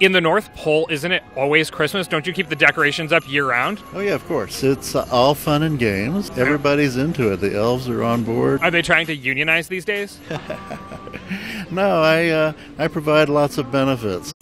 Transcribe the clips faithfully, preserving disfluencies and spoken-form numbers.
in the North Pole, isn't it always Christmas? Don't you keep the decorations up year-round? Oh, yeah, of course. It's uh, all fun and games. Everybody's into it. The elves are on board. Are they trying to unionize these days? No, I, uh, I provide lots of benefits.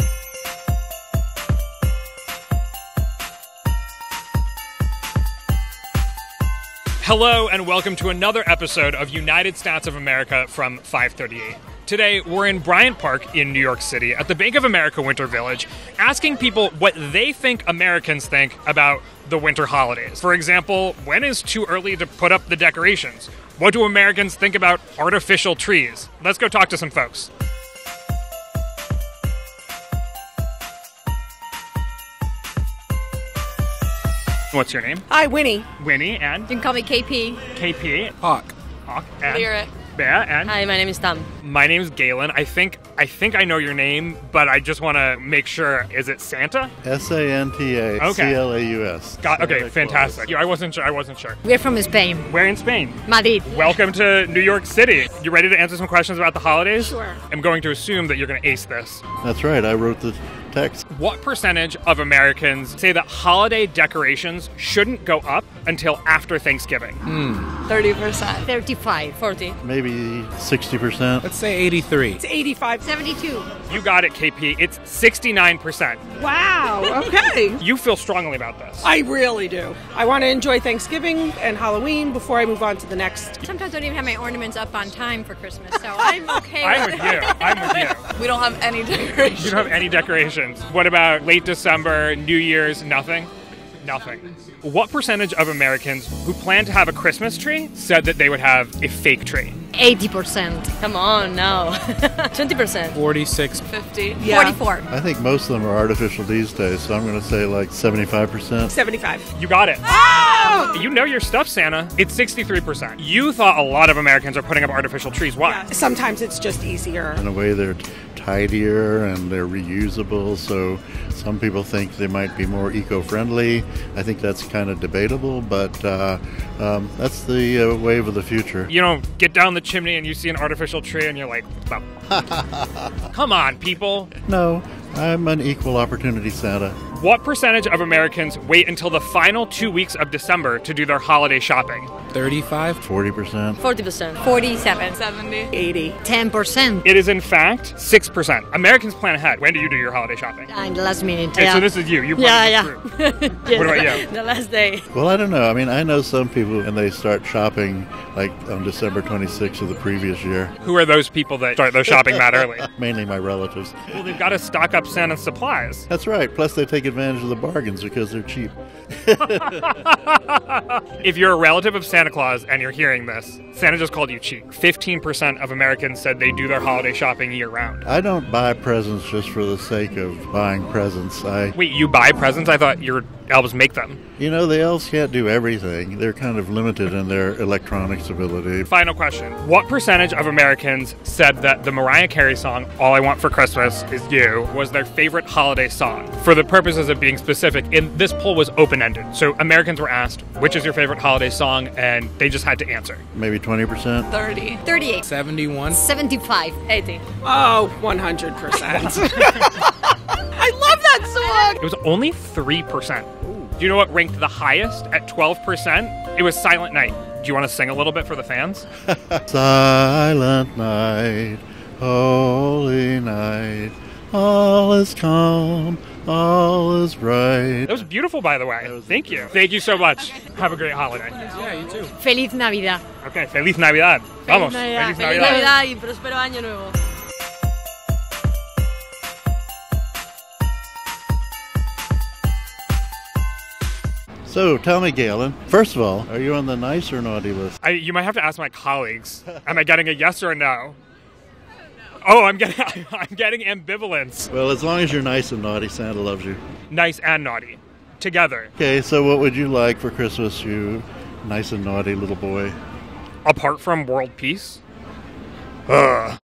Hello, and welcome to another episode of United Stats of America from five thirty-eight. Today, we're in Bryant Park in New York City at the Bank of America Winter Village, asking people what they think Americans think about the winter holidays. For example, when is too early to put up the decorations? What do Americans think about artificial trees? Let's go talk to some folks. What's your name? Hi, Winnie. Winnie, and? You can call me K P. K P. Hawk. Hawk, and? Lyric. Yeah, and? Hi, my name is Tom. My name is Galen. I think I think I know your name, but I just want to make sure. Is it Santa? S A N T A. Okay. C L A U S. Got, okay, fantastic. I wasn't sure. I wasn't sure. We're from Spain. Where in Spain? Madrid. Welcome to New York City. You ready to answer some questions about the holidays? Sure. I'm going to assume that you're going to ace this. That's right. I wrote the text. What percentage of Americans say that holiday decorations shouldn't go up until after Thanksgiving? Hmm. thirty percent. thirty-five. forty. Maybe sixty percent. Let's say eighty-three. It's eighty-five. seventy-two. You got it, K P. It's sixty-nine percent. Wow. Okay. You feel strongly about this. I really do. I want to enjoy Thanksgiving and Halloween before I move on to the next. Sometimes I don't even have my ornaments up on time for Christmas, so I'm okay I'm with, with you. I'm with you. We don't have any decorations. You don't have any decorations. What about late December, New Year's, nothing? Nothing. What percentage of Americans who plan to have a Christmas tree said that they would have a fake tree? eighty percent. Come on, no. twenty percent. forty-six. fifty. Yeah. forty-four. I think most of them are artificial these days, so I'm going to say like seventy-five percent. seventy-five. You got it. Oh! You know your stuff, Santa. It's sixty-three percent. You thought a lot of Americans are putting up artificial trees. Why? Yeah. Sometimes it's just easier. In a way, they're tidier and they're reusable, so some people think they might be more eco-friendly. I think that's kind of debatable, but uh, um, that's the uh, wave of the future. You don't get down the chimney and you see an artificial tree and you're like, oh. Come on, people. No, I'm an equal opportunity Santa. What percentage of Americans wait until the final two weeks of December to do their holiday shopping? thirty-five? forty percent. forty percent. forty-seven. seventy. eighty. ten percent. It is, in fact, six percent. Americans plan ahead. When do you do your holiday shopping? I'm the last minute. Yeah. So this is you. You yeah, plan yeah. Yes. What about you? The last day. Well, I don't know. I mean, I know some people, and they start shopping, like, on December twenty-sixth of the previous year. Who are those people that start their shopping that early? Mainly my relatives. Well, they've got to stock up Santa's supplies. That's right. Plus, they take advantage of the bargains because they're cheap. If you're a relative of Santa Claus and you're hearing this, Santa just called you cheap. fifteen percent of Americans said they do their holiday shopping year-round. I don't buy presents just for the sake of buying presents. I Wait, you buy presents? I thought your elves make them. You know, the elves can't do everything. They're kind of limited in their electronics ability. Final question. What percentage of Americans said that the Mariah Carey song, All I Want For Christmas Is You, was their favorite holiday song? For the purposes of being specific, in this poll was open-ended. So Americans were asked, which is your favorite holiday song? And they just had to answer. Maybe twenty percent? thirty. thirty-eight. seventy-one. seventy-five. eighty. Oh, one hundred percent. I love that song! It was only three percent. Ooh. Do you know what ranked the highest at twelve percent? It was Silent Night. Do you want to sing a little bit for the fans? Silent night, holy night, all is calm, all is bright. That was beautiful, by the way. Thank you. Thank you so much. Okay. Have a great holiday. Yeah, you too. Feliz Navidad. Okay, Feliz Navidad. Feliz Vamos. Navidad. Feliz Navidad. Feliz Navidad y prospero año nuevo. So, tell me, Galen, first of all, are you on the nice or naughty list? I, you might have to ask my colleagues. Am I getting a yes or a no? I don't know. Oh, I'm getting, I'm getting ambivalence. Well, as long as you're nice and naughty, Santa loves you. Nice and naughty. Together. Okay, so what would you like for Christmas, you nice and naughty little boy? Apart from world peace? Ugh.